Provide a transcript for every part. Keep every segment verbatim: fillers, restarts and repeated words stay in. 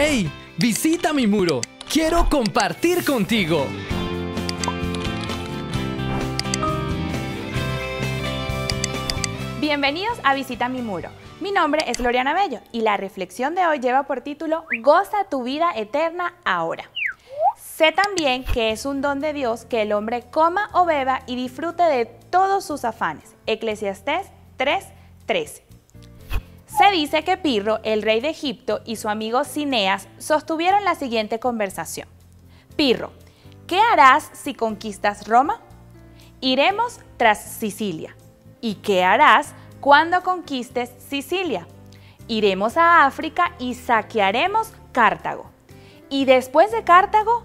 ¡Hey! Visita mi muro. Quiero compartir contigo. Bienvenidos a Visita mi muro. Mi nombre es Gloriana Bello y la reflexión de hoy lleva por título Goza tu vida eterna ahora. Sé también que es un don de Dios que el hombre coma o beba y disfrute de todos sus afanes. Eclesiastés tres, trece. Se dice que Pirro, el rey de Egipto, y su amigo Cineas sostuvieron la siguiente conversación. Pirro, ¿qué harás si conquistas Roma? Iremos tras Sicilia. ¿Y qué harás cuando conquistes Sicilia? Iremos a África y saquearemos Cartago. Y después de Cartago,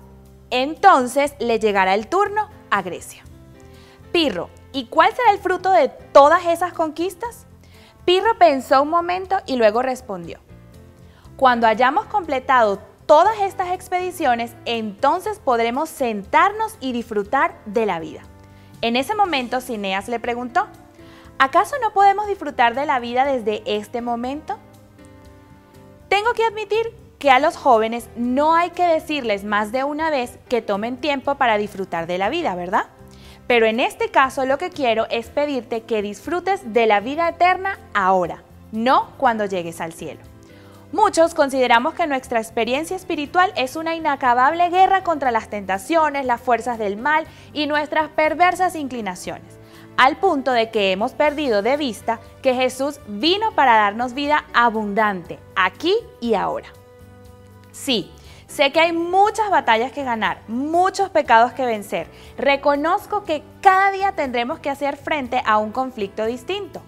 entonces le llegará el turno a Grecia. Pirro, ¿y cuál será el fruto de todas esas conquistas? Pirro pensó un momento y luego respondió. Cuando hayamos completado todas estas expediciones, entonces podremos sentarnos y disfrutar de la vida. En ese momento, Cineas le preguntó, ¿acaso no podemos disfrutar de la vida desde este momento? Tengo que admitir que a los jóvenes no hay que decirles más de una vez que tomen tiempo para disfrutar de la vida, ¿verdad? Pero en este caso lo que quiero es pedirte que disfrutes de la vida eterna ahora, no cuando llegues al cielo. Muchos consideramos que nuestra experiencia espiritual es una inacabable guerra contra las tentaciones, las fuerzas del mal y nuestras perversas inclinaciones, al punto de que hemos perdido de vista que Jesús vino para darnos vida abundante, aquí y ahora. Sí. Sé que hay muchas batallas que ganar, muchos pecados que vencer. Reconozco que cada día tendremos que hacer frente a un conflicto distinto.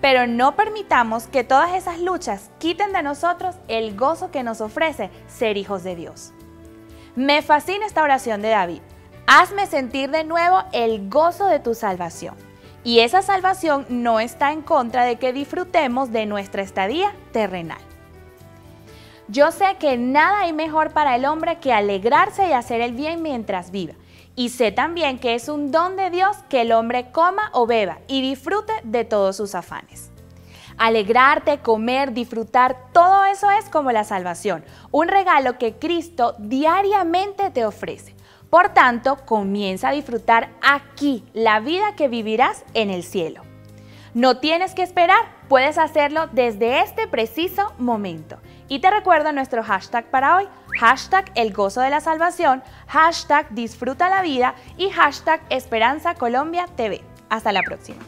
Pero no permitamos que todas esas luchas quiten de nosotros el gozo que nos ofrece ser hijos de Dios. Me fascina esta oración de David. Hazme sentir de nuevo el gozo de tu salvación. Y esa salvación no está en contra de que disfrutemos de nuestra estadía terrenal. Yo sé que nada hay mejor para el hombre que alegrarse y hacer el bien mientras viva. Y sé también que es un don de Dios que el hombre coma o beba y disfrute de todos sus afanes. Alegrarte, comer, disfrutar, todo eso es como la salvación, un regalo que Cristo diariamente te ofrece. Por tanto, comienza a disfrutar aquí la vida que vivirás en el cielo. No tienes que esperar, puedes hacerlo desde este preciso momento. Y te recuerdo nuestro hashtag para hoy, hashtag el gozo de la salvación, hashtag disfruta la vida y hashtag Esperanza Colombia T V. Hasta la próxima.